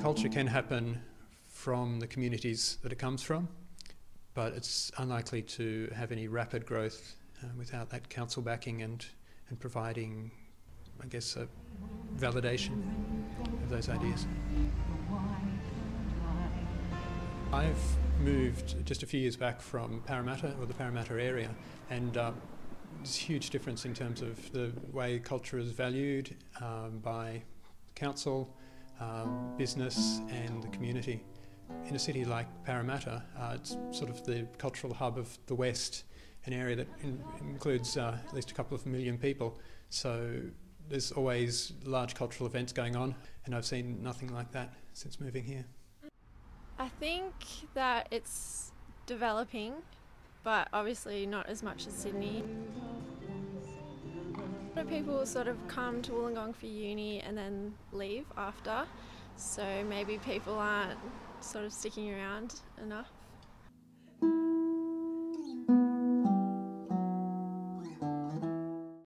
Culture can happen from the communities that it comes from, but it's unlikely to have any rapid growth without that council backing and providing, I guess, a validation of those ideas. I've moved just a few years back from Parramatta, or the Parramatta area, and there's a huge difference in terms of the way culture is valued by council, business and the community. In a city like Parramatta, it's sort of the cultural hub of the West, an area that includes at least a couple of million people. So there's always large cultural events going on, and I've seen nothing like that since moving here. I think that it's developing, but obviously not as much as Sydney. A lot of people sort of come to Wollongong for uni and then leave after, so maybe people aren't sort of sticking around enough.